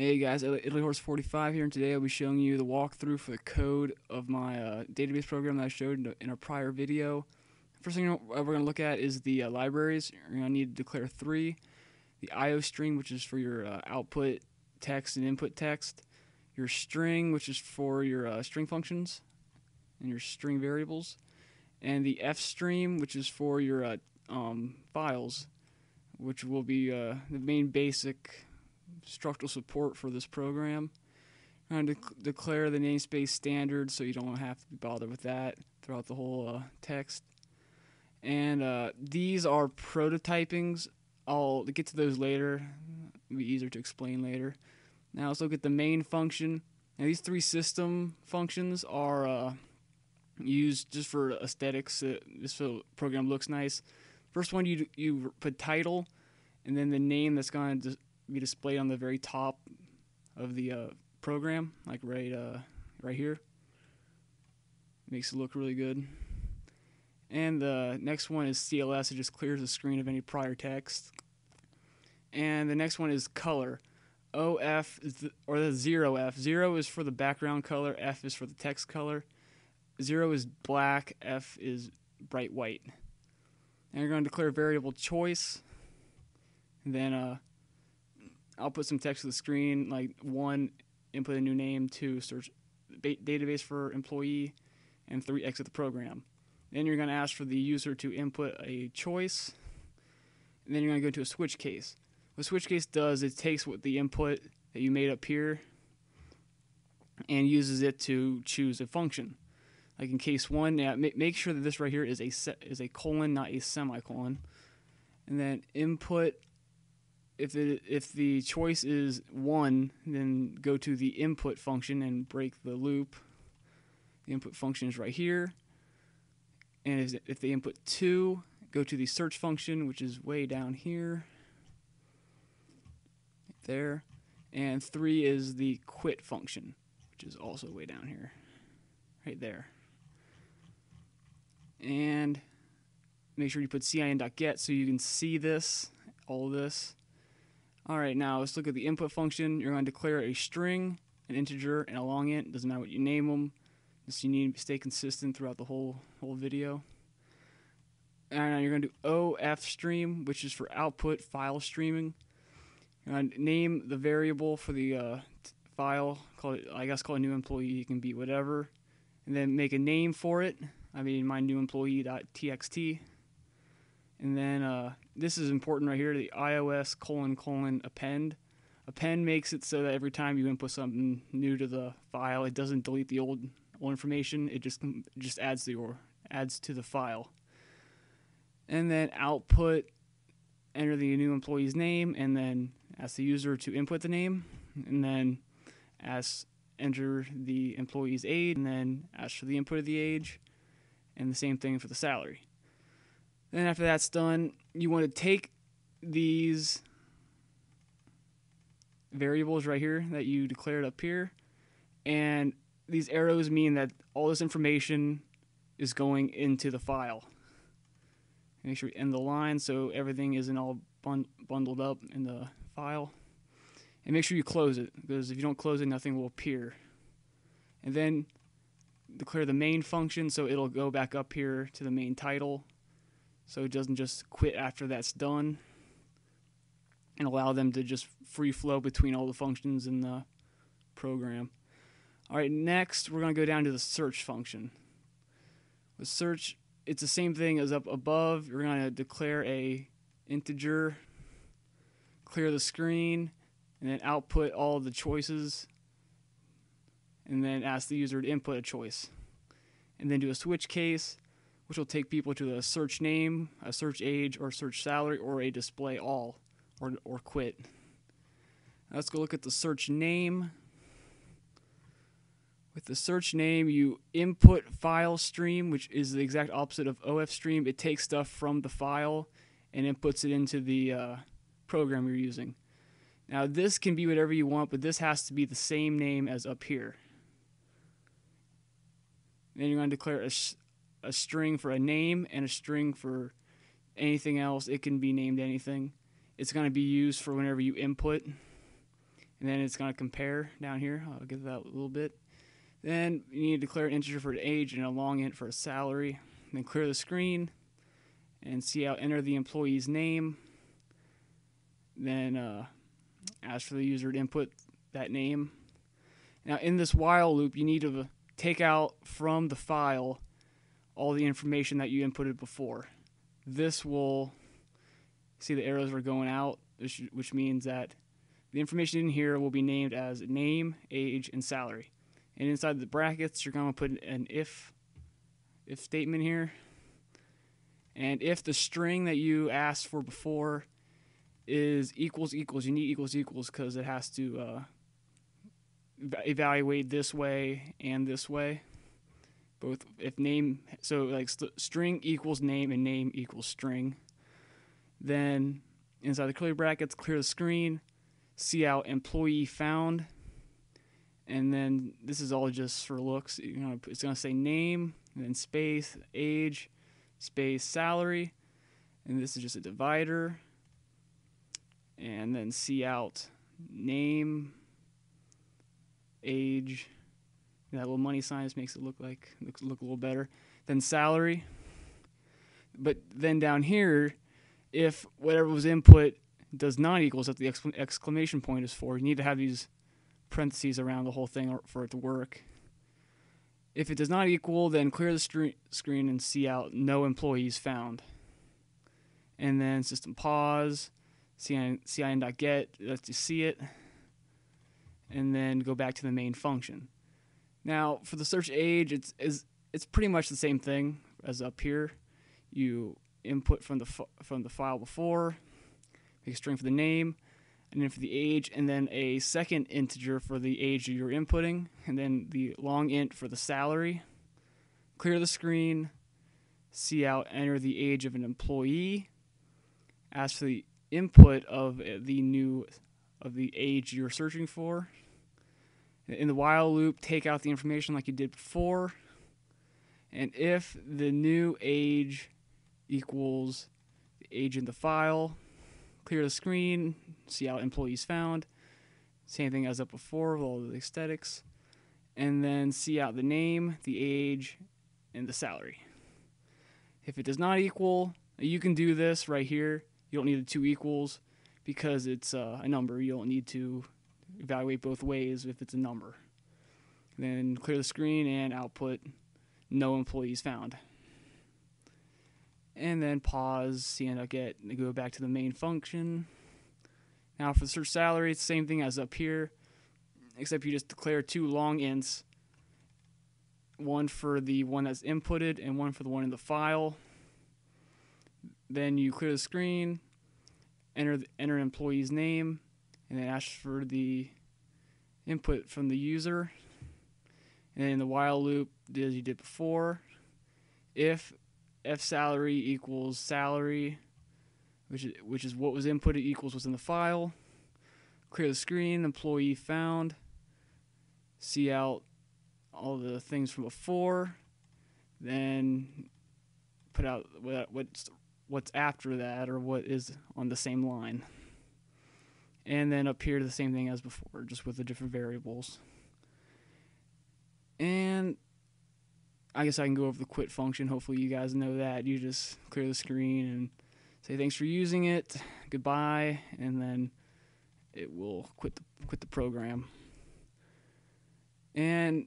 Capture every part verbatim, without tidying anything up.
Hey guys, Italy Horse forty-five here, and today I'll be showing you the walkthrough for the code of my uh, database program that I showed in a prior video. First thing we're going to look at is the uh, libraries. You're going to need to declare three. The I O string, which is for your uh, output text and input text. Your string, which is for your uh, string functions and your string variables. And the F stream, which is for your uh, um, files, which will be uh, the main basic structural support for this program. I'm going to dec declare the namespace standard so you don't have to be bothered with that throughout the whole uh, text. And uh, these are prototypings. I'll get to those later. It'll be easier to explain later. Now let's look at the main function. Now these three system functions are uh, used just for aesthetics, uh, just so the program looks nice. First one, you, you put title, and then the name that's going to be displayed on the very top of the uh, program, like right uh, right here. Makes it look really good. And the next one is C L S. It just clears the screen of any prior text. And the next one is color. O F is the, or the zero F. Zero is for the background color. F is for the text color. Zero is black. F is bright white. And you're going to declare variable choice. And then uh, I'll put some text to the screen, like one, input a new name, two, search database for employee, and three, exit the program. Then you're going to ask for the user to input a choice, and then you're going to go to a switch case. What switch case does, it takes what the input that you made up here and uses it to choose a function. Like in case one, yeah, make sure that this right here is a set, is a colon, not a semicolon. And then input, if it, if the choice is one, then go to the input function and break the loop. The input function is right here. And if they input two, go to the search function, which is way down here, there. And three is the quit function, which is also way down here, right there. And make sure you put cin.get so you can see this, all this. All right, now let's look at the input function. You're going to declare a string, an integer, and a long int. Doesn't matter what you name them. So you need to stay consistent throughout the whole whole video. And now you're going to do O F stream, which is for output file streaming. You're going to name the variable for the uh, file. Call it, I guess, call it new employee. You can be whatever, and then make a name for it. I mean, my new employee.txt. And then uh, this is important right here. The I O S colon colon append. Append makes it so that every time you input something new to the file, it doesn't delete the old. All information, it just just adds the or adds to the file. And then output, enter the new employee's name, and then ask the user to input the name, and then ask enter the employee's age, and then ask for the input of the age, and the same thing for the salary. Then after that's done, you want to take these variables right here that you declared up here, and these arrows mean that all this information is going into the file. Make sure you end the line so everything isn't all bun bundled up in the file. And make sure you close it, because if you don't close it, nothing will appear. And then declare the main function so it'll go back up here to the main title, so it doesn't just quit after that's done, and allow them to just free flow between all the functions in the program. All right, next we're going to go down to the search function. With search, it's the same thing as up above. You're going to declare a integer, clear the screen, and then output all the choices, and then ask the user to input a choice. And then do a switch case, which will take people to the search name, a search age, or search salary, or a display all, or, or quit. Now let's go look at the search name. With the search name, you input file stream, which is the exact opposite of O F stream. It takes stuff from the file and inputs it into the uh, program you're using. Now this can be whatever you want, but this has to be the same name as up here. Then you're going to declare a, a string for a name and a string for anything else. It can be named anything. It's going to be used for whenever you input. and then it's going to compare down here. I'll give that a little bit. Then you need to declare an integer for an age and a long int for a salary. Then clear the screen and see how enter the employee's name. Then uh, ask for the user to input that name. Now in this while loop, you need to take out from the file all the information that you inputted before. This will see the arrows are going out, which means that the information in here will be named as name, age, and salary. And inside the brackets, you're going to put an if, if statement here. And if the string that you asked for before is equals equals, you need equals equals because it has to uh, evaluate this way and this way. Both if name, so like st string equals name and name equals string. Then inside the curly brackets, clear the screen, see out employee found. And then this is all just for looks. You know, it's going to say name, and then space, age, space, salary. And this is just a divider. And then see out name, age. That little money sign just makes it look like look, look a little better. Then salary. But then down here, if whatever was input does not equal, that the exc exclamation point is for, you need to have these parentheses around the whole thing for it to work. If it does not equal, then clear the screen and see out no employees found. And then system pause, C I N dot get, let's just see it, and then go back to the main function. Now, for the search age, it's is it's pretty much the same thing as up here. You input from the from the file before, make a string for the name, and then for the age, and then a second integer for the age you're inputting, and then the long int for the salary. Clear the screen, see out enter the age of an employee, ask for the input of the new of the age you're searching for. In the while loop, take out the information like you did before, and if the new age equals the age in the file, clear the screen, see out employees found, same thing as up before with all the aesthetics, and then see out the name, the age, and the salary. If it does not equal, you can do this right here. You don't need the two equals because it's uh, a number. You don't need to evaluate both ways if it's a number. Then clear the screen and output no employees found. And then pause, C N dot get, and go back to the main function. Now for the search salary, it's the same thing as up here, except you just declare two long ints, one for the one that's inputted and one for the one in the file. Then you clear the screen, enter the, enter an employee's name, and then ask for the input from the user. And then in the while loop, as you did before, if F salary equals salary, which is, which is what was inputted equals what's in the file, clear the screen, employee found, see out all the things from before, then put out what, what's, what's after that or what is on the same line. And then up here, the same thing as before, just with the different variables. And I guess I can go over the quit function. Hopefully you guys know that. You just clear the screen and say thanks for using it, goodbye, and then it will quit the, quit the program. And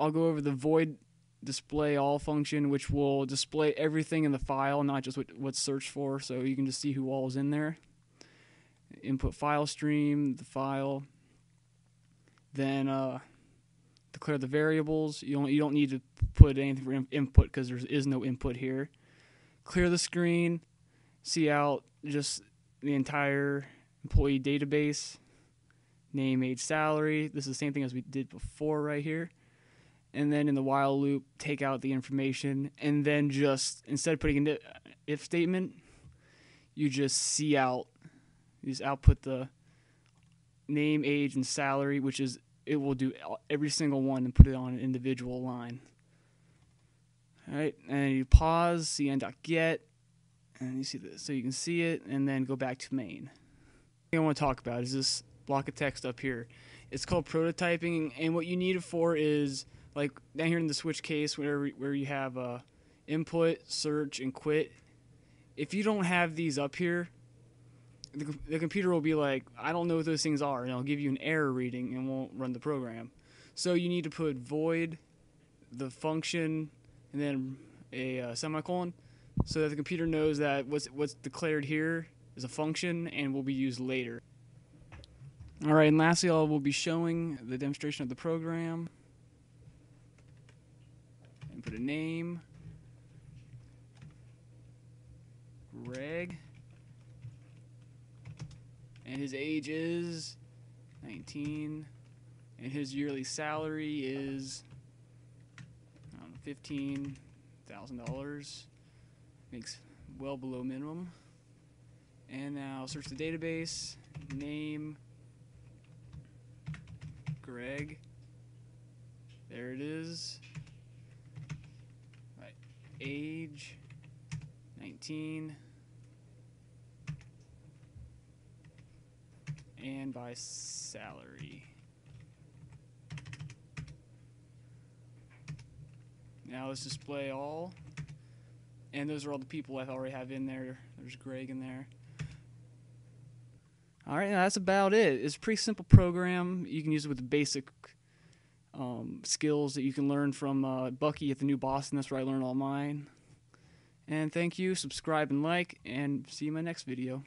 I'll go over the void display all function, which will display everything in the file, not just what, what's searched for, so you can just see who all is in there. Input file stream, the file, then uh, declare the variables. You don't, you don't need to put anything for in input because there is no input here. Clear the screen, see out just the entire employee database, name, age, salary. This is the same thing as we did before right here. And then in the while loop, take out the information, and then just, instead of putting an if statement, you just see out, you just output the name, age, and salary, which is, it will do every single one and put it on an individual line. All right, and you pause, C N dot get, and you see this, so you can see it, and then go back to main. The thing I want to talk about is this block of text up here. It's called prototyping, and what you need it for is, like down here in the switch case, where, where you have uh, input, search, and quit. If you don't have these up here, the, the computer will be like, I don't know what those things are, and it'll give you an error reading and won't run the program. So you need to put void, the function, and then a uh, semicolon, so that the computer knows that what's, what's declared here is a function and will be used later. Alright, and lastly, I will be showing the demonstration of the program. And put a name, Greg, and his age is nineteen, and his yearly salary is fifteen thousand dollars, makes well below minimum. And now search the database, name Greg, there it is, right, age nineteen, and by salary. Now let's display all, and those are all the people I already have in there. There's Greg in there. All right, now that's about it. It's a pretty simple program. You can use it with the basic um, skills that you can learn from uh, Bucky at the New Boston. That's where I learned all mine. And thank you, subscribe and like, and see you in my next video.